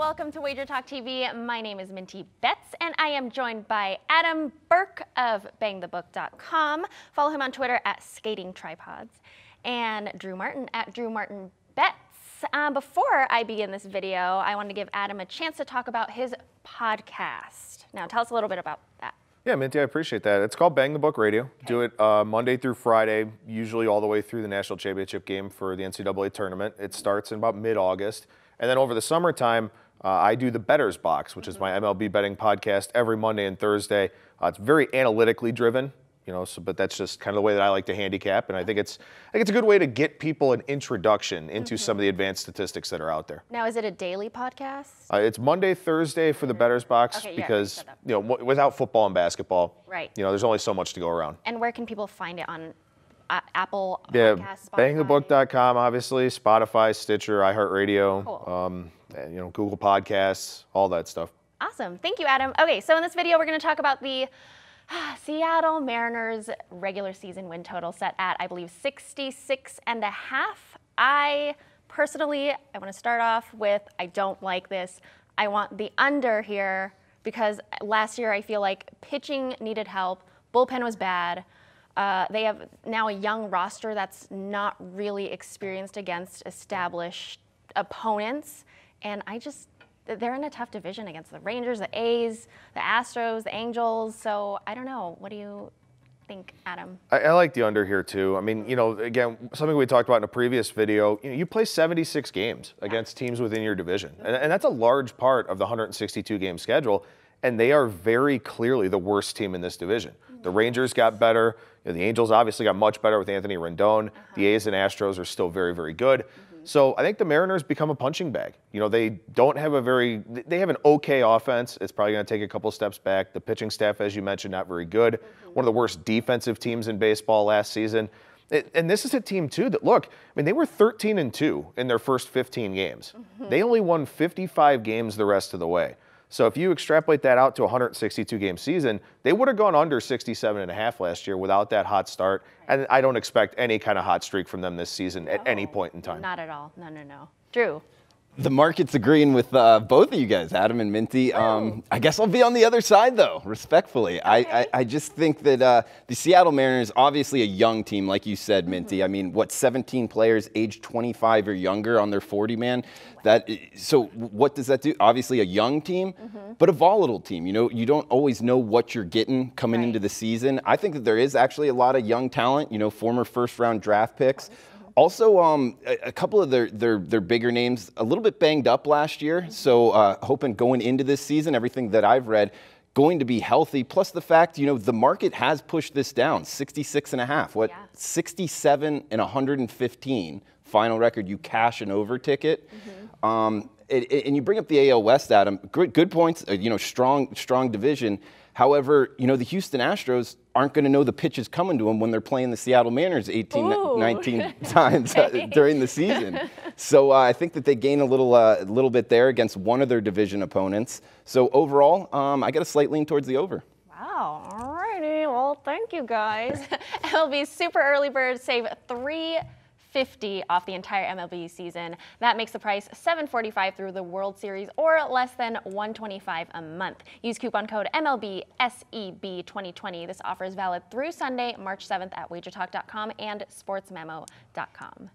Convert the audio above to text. welcome to WagerTalk TV. My name is Minty Betts, and I am joined by Adam Burke of BangTheBook.com. Follow him on Twitter at SkatingTripods, and Drew Martin at Drew Martin Betts. Before I begin this video, I wanted to give Adam a chance to talk about his podcast. Now, tell us a little bit about that. Yeah, Minty, I appreciate that. It's called Bang the Book Radio. Okay. Do it Monday through Friday, usually all the way through the national championship game for the NCAA tournament. It starts in about mid-August. And then over the summertime, I do the Bettors Box, which is my MLB betting podcast every Monday and Thursday. It's very analytically driven, you know, so, but that's just kind of the way that I like to handicap. And I think it's a good way to get people an introduction into some of the advanced statistics that are out there. Now, is it a daily podcast? It's Monday, Thursday for the Bettors Box, okay, because, you know, without football and basketball, right, you know, there's only so much to go around. And where can people find it on Apple Podcasts, Spotify? BangTheBook.com, obviously, Spotify, Stitcher, iHeartRadio, cool. You know, Google Podcasts, all that stuff. Awesome. Thank you, Adam. Okay, so in this video, we're going to talk about the Seattle Mariners regular season win total set at, I believe, 66.5. I personally, I want to start off with, I don't like this. I want the under here because last year I feel like pitching needed help. Bullpen was bad. They have now a young roster that's not really experienced against established opponents. And I just, they're in a tough division against the Rangers, the A's, the Astros, the Angels. So I don't know. What do you think, Adam? I like the under here, too. I mean, you know, again, something we talked about in a previous video, you know, you play 76 games against teams within your division. And that's a large part of the 162-game schedule. And they are very clearly the worst team in this division. The Rangers got better. You know, the Angels obviously got much better with Anthony Rendon. The A's and Astros are still very, very good. So I think the Mariners become a punching bag. You know, they don't have a very, they have an okay offense. It's probably going to take a couple steps back. The pitching staff, as you mentioned, not very good. One of the worst defensive teams in baseball last season. And this is a team, too, that, look, I mean, they were 13-2 in their first 15 games. They only won 55 games the rest of the way. So if you extrapolate that out to a 162-game season, they would have gone under 67.5 last year without that hot start. And I don't expect any kind of hot streak from them this season at any point in time. Not at all. No, no, no. Drew? The market's agreeing with both of you guys, Adam and Minty. I guess I'll be on the other side, though, respectfully. Okay. I just think that the Seattle Mariners, obviously a young team, like you said, Minty. I mean, what, 17 players age 25 or younger on their 40-man? So what does that do? Obviously a young team, but a volatile team. You know, you don't always know what you're getting coming into the season. I think that there is actually a lot of young talent, you know, former first-round draft picks. Also, a couple of their bigger names a little bit banged up last year, so hoping going into this season, everything that I've read, going to be healthy, plus the fact, you know, the market has pushed this down, 66.5. What, 67 and 115, final record, you cash an over ticket. And you bring up the AL West, Adam, good points, you know, strong division. However, you know, the Houston Astros aren't going to know the pitches coming to them when they're playing the Seattle Mariners 19 times during the season. So I think that they gain a little bit there against one of their division opponents. So overall, I got a slight lean towards the over. Wow. All righty. Well, thank you, guys. MLB Super Early Bird save $3.50 off the entire MLB season. That makes the price $7.45 through the World Series, or less than $125 a month. Use coupon code MLBSEB2020. This offer is valid through Sunday, March 7th at WagerTalk.com and SportsMemo.com.